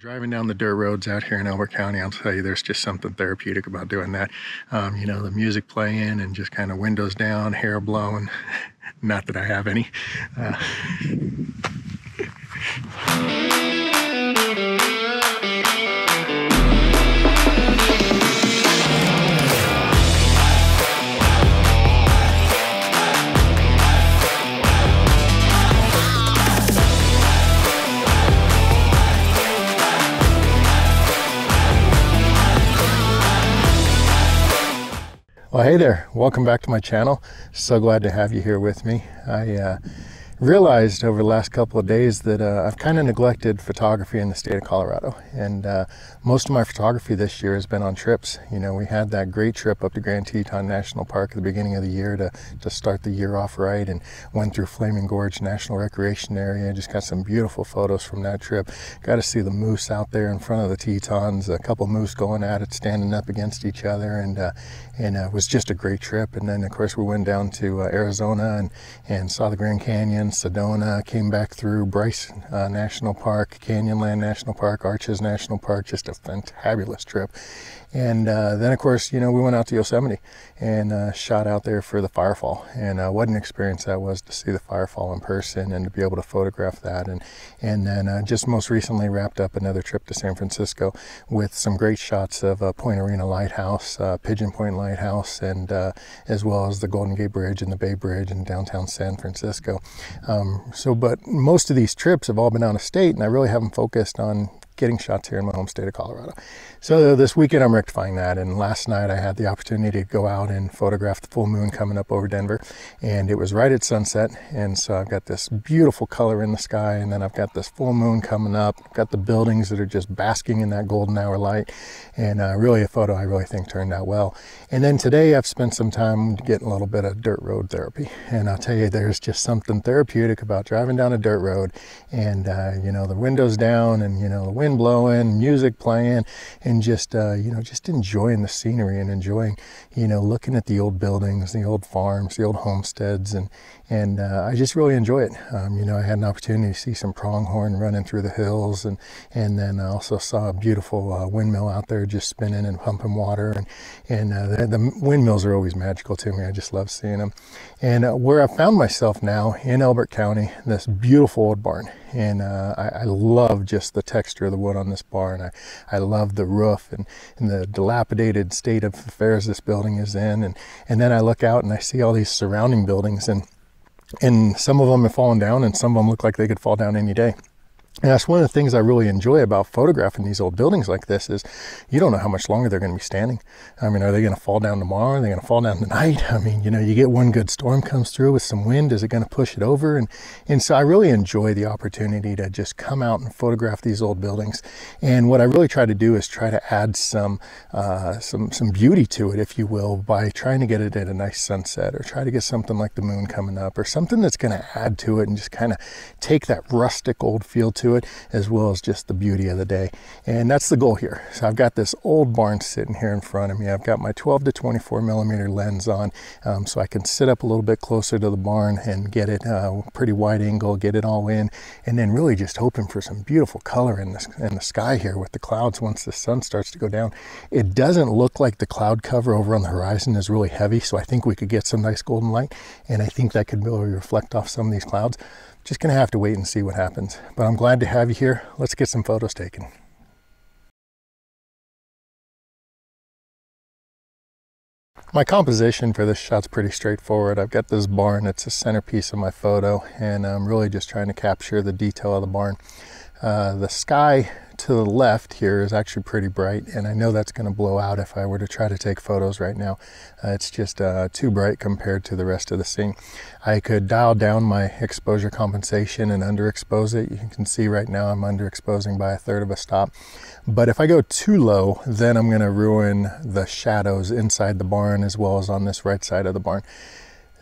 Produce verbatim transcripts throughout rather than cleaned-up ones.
Driving down the dirt roads out here in Elbert County, I'll tell you, there's just something therapeutic about doing that. Um, you know, the music playing and just kind of windows down, hair blowing. Not that I have any. Uh, Well, hey there, welcome back to my channel. So glad to have you here with me. I uh, realized over the last couple of days that uh, I've kind of neglected photography in the state of Colorado. And uh, most of my photography this year has been on trips. You know, we had that great trip up to Grand Teton National Park at the beginning of the year to, to start the year off right, and went through Flaming Gorge National Recreation Area. Just got some beautiful photos from that trip. Got to see the moose out there in front of the Tetons, a couple moose going at it, standing up against each other. And uh, and uh, it was just a great trip. And then, of course, we went down to uh, Arizona and, and saw the Grand Canyon, Sedona, came back through Bryce uh, National Park, Canyonland National Park, Arches National Park. Just a fantabulous trip. And uh, then, of course, you know, we went out to Yosemite and uh, shot out there for the firefall. And uh, what an experience that was to see the firefall in person and to be able to photograph that. And and then uh, just most recently wrapped up another trip to San Francisco with some great shots of uh, Point Arena Lighthouse, uh, Pigeon Point Lighthouse, and uh, as well as the Golden Gate Bridge and the Bay Bridge in downtown San Francisco. Um, so, but most of these trips have all been out of state, and I really haven't focused on getting shots here in my home state of Colorado. So this weekend I'm rectifying that, and last night I had the opportunity to go out and photograph the full moon coming up over Denver, and it was right at sunset. And so I've got this beautiful color in the sky, and then I've got this full moon coming up. I've got the buildings that are just basking in that golden hour light, and uh, really a photo I really think turned out well. And then today I've spent some time getting a little bit of dirt road therapy, and I'll tell you, there's just something therapeutic about driving down a dirt road and uh, you know, the windows down, and you know, the wind blowing, music playing, and just uh, you know, just enjoying the scenery and enjoying, you know, looking at the old buildings, the old farms, the old homesteads, and and uh, I just really enjoy it. Um, you know, I had an opportunity to see some pronghorn running through the hills, and and then I also saw a beautiful uh, windmill out there just spinning and pumping water, and and uh, the, the windmills are always magical to me. I just love seeing them. And uh, where I found myself now in Elbert County, this beautiful old barn, and uh, I, I love just the texture of the wood on this barn. I, I love the roof and, and the dilapidated state of affairs this building is in. And, and then I look out and I see all these surrounding buildings, and, and some of them have fallen down, and some of them look like they could fall down any day. And that's one of the things I really enjoy about photographing these old buildings like this, is you don't know how much longer they're going to be standing. I mean, are they going to fall down tomorrow? Are they going to fall down tonight? I mean, you know, you get one good storm comes through with some wind. Is it going to push it over? And, and so I really enjoy the opportunity to just come out and photograph these old buildings. And what I really try to do is try to add some, uh, some, some beauty to it, if you will, by trying to get it at a nice sunset, or try to get something like the moon coming up, or something that's going to add to it and just kind of take that rustic old feel to to it, as well as just the beauty of the day. And that's the goal here. So I've got this old barn sitting here in front of me. I've got my twelve to twenty-four millimeter lens on, um, so I can sit up a little bit closer to the barn and get it uh, pretty wide angle, get it all in, and then really just hoping for some beautiful color in, this, in the sky here with the clouds once the sun starts to go down. It doesn't look like the cloud cover over on the horizon is really heavy, so I think we could get some nice golden light, and I think that could really reflect off some of these clouds. Just gonna have to wait and see what happens, but I'm glad to have you here. Let's get some photos taken. My composition for this shot's pretty straightforward. I've got this barn, it's the centerpiece of my photo, and I'm really just trying to capture the detail of the barn. Uh, the sky to the left here is actually pretty bright, and I know that's going to blow out if I were to try to take photos right now. Uh, it's just uh, too bright compared to the rest of the scene. I could dial down my exposure compensation and underexpose it. You can see right now I'm underexposing by a third of a stop. But if I go too low, then I'm going to ruin the shadows inside the barn as well as on this right side of the barn.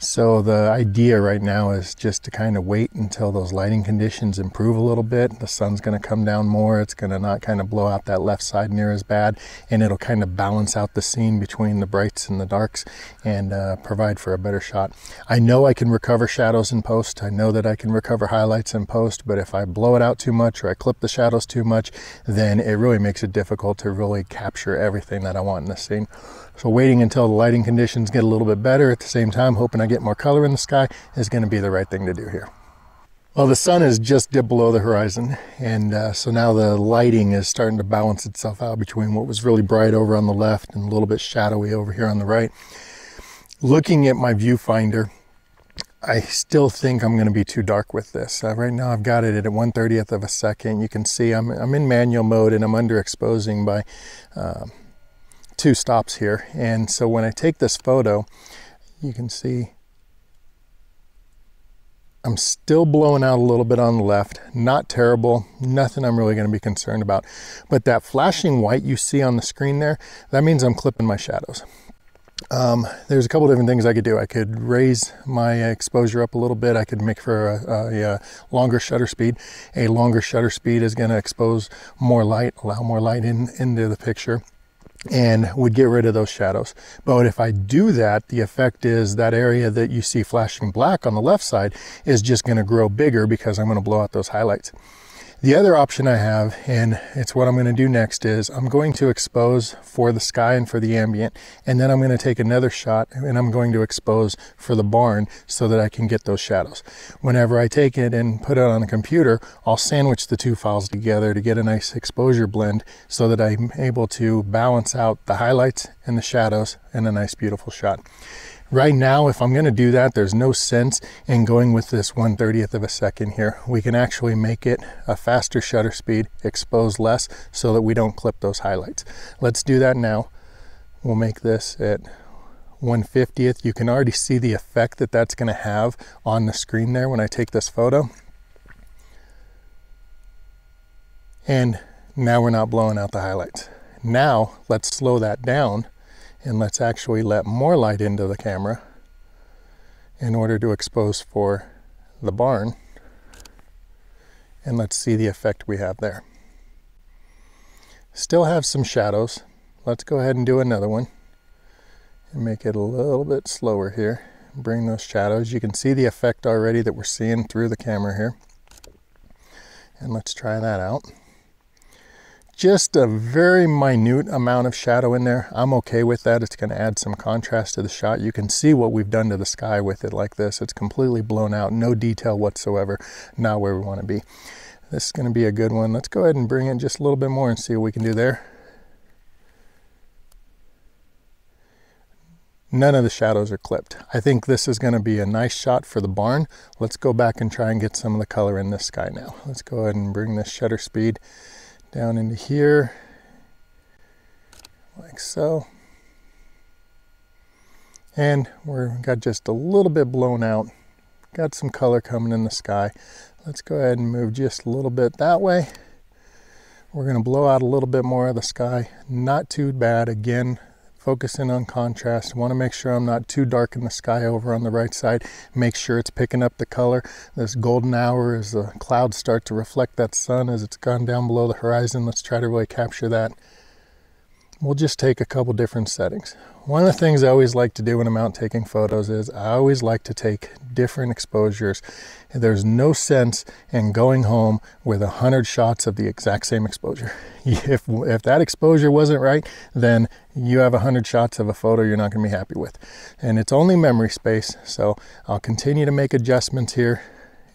So the idea right now is just to kind of wait until those lighting conditions improve a little bit. The sun's going to come down more. It's going to not kind of blow out that left side near as bad, and it'll kind of balance out the scene between the brights and the darks and uh, provide for a better shot. I know I can recover shadows in post. I know that I can recover highlights in post, but if I blow it out too much or I clip the shadows too much, then it really makes it difficult to really capture everything that I want in the scene. So waiting until the lighting conditions get a little bit better, at the same time hoping I get more color in the sky, is going to be the right thing to do here. Well, the sun has just dipped below the horizon, and uh, so now the lighting is starting to balance itself out between what was really bright over on the left and a little bit shadowy over here on the right. Looking at my viewfinder, I still think I'm going to be too dark with this. Uh, right now I've got it at a one thirtieth of a second. You can see I'm, I'm in manual mode and I'm underexposing by uh, two stops here. And so when I take this photo, you can see I'm still blowing out a little bit on the left. Not terrible, nothing I'm really going to be concerned about. But that flashing white you see on the screen there, that means I'm clipping my shadows. Um, there's a couple different things I could do. I could raise my exposure up a little bit. I could make for a, a, a longer shutter speed. A longer shutter speed is going to expose more light, allow more light in, into the picture, and would get rid of those shadows. But if I do that, the effect is that area that you see flashing black on the left side is just going to grow bigger because I'm going to blow out those highlights. The other option I have, and it's what I'm going to do next, is I'm going to expose for the sky and for the ambient, and then I'm going to take another shot and I'm going to expose for the barn so that I can get those shadows. Whenever I take it and put it on a computer, I'll sandwich the two files together to get a nice exposure blend so that I'm able to balance out the highlights and the shadows in a nice, beautiful shot. Right now, if I'm going to do that, there's no sense in going with this one thirtieth of a second here. We can actually make it a faster shutter speed, expose less, so that we don't clip those highlights. Let's do that now. We'll make this at one fiftieth. You can already see the effect that that's going to have on the screen there when I take this photo. And now we're not blowing out the highlights. Now, let's slow that down. And let's actually let more light into the camera in order to expose for the barn. And let's see the effect we have there. Still have some shadows. Let's go ahead and do another one and make it a little bit slower here. Bring those shadows. You can see the effect already that we're seeing through the camera here. And let's try that out. Just a very minute amount of shadow in there. I'm okay with that. It's going to add some contrast to the shot. You can see what we've done to the sky with it like this. It's completely blown out, no detail whatsoever, not where we want to be. This is going to be a good one. Let's go ahead and bring in just a little bit more and see what we can do there. None of the shadows are clipped. I think this is going to be a nice shot for the barn. Let's go back and try and get some of the color in this sky now. Let's go ahead and bring this shutter speed down into here, like so. And we've got just a little bit blown out. Got some color coming in the sky. Let's go ahead and move just a little bit that way. We're going to blow out a little bit more of the sky. Not too bad. Again, focusing on contrast. I want to make sure I'm not too dark in the sky over on the right side. Make sure it's picking up the color. This golden hour, as the clouds start to reflect that sun as it's gone down below the horizon, let's try to really capture that. We'll just take a couple different settings. One of the things I always like to do when I'm out taking photos is I always like to take different exposures. There's no sense in going home with a hundred shots of the exact same exposure. If, if that exposure wasn't right, then you have a hundred shots of a photo you're not going to be happy with. And it's only memory space, so I'll continue to make adjustments here,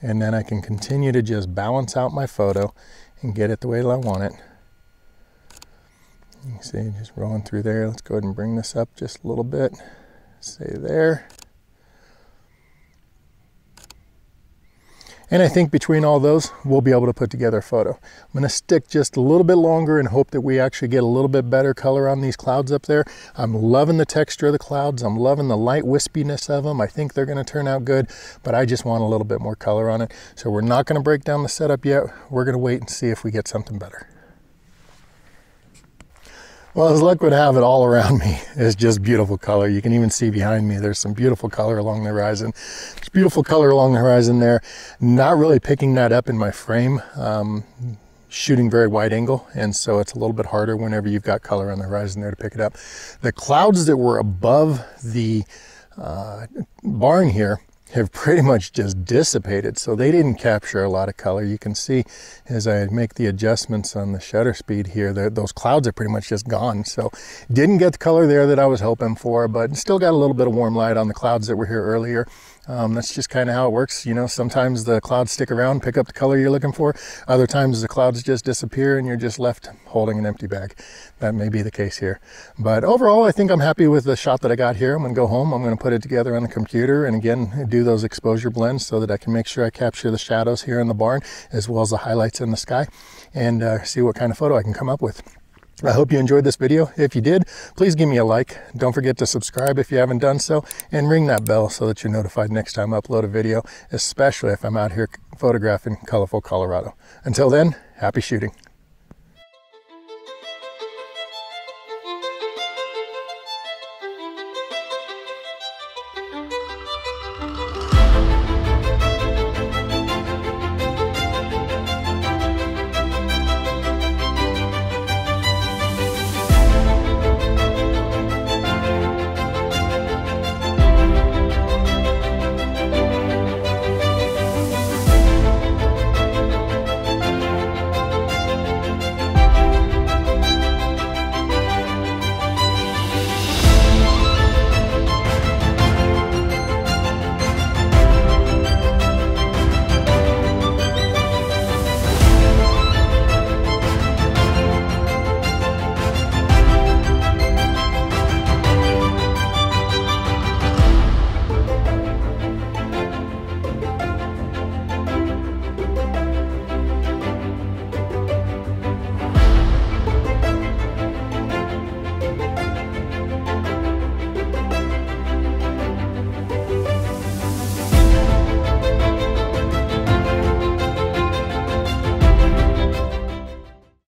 and then I can continue to just balance out my photo and get it the way I want it. You can see, just rolling through there. Let's go ahead and bring this up just a little bit. Say there. And I think between all those, we'll be able to put together a photo. I'm going to stick just a little bit longer and hope that we actually get a little bit better color on these clouds up there. I'm loving the texture of the clouds. I'm loving the light wispiness of them. I think they're going to turn out good, but I just want a little bit more color on it. So we're not going to break down the setup yet. We're going to wait and see if we get something better. Well, as luck would have it, all around me is just beautiful color. You can even see behind me, there's some beautiful color along the horizon. There's beautiful color along the horizon there. Not really picking that up in my frame, um, shooting very wide angle, and so it's a little bit harder whenever you've got color on the horizon there to pick it up. The clouds that were above the uh, barn here have pretty much just dissipated, so they didn't capture a lot of color. You can see as I make the adjustments on the shutter speed here, those clouds are pretty much just gone. So didn't get the color there that I was hoping for, but still got a little bit of warm light on the clouds that were here earlier. Um, that's just kind of how it works. You know, sometimes the clouds stick around, pick up the color you're looking for. Other times the clouds just disappear and you're just left holding an empty bag. That may be the case here. But overall, I think I'm happy with the shot that I got here. I'm going to go home. I'm going to put it together on the computer and again, do those exposure blends so that I can make sure I capture the shadows here in the barn as well as the highlights in the sky and uh, see what kind of photo I can come up with. I hope you enjoyed this video. If you did, please give me a like. Don't forget to subscribe if you haven't done so, and ring that bell so that you're notified next time I upload a video, especially if I'm out here photographing colorful Colorado. Until then, happy shooting.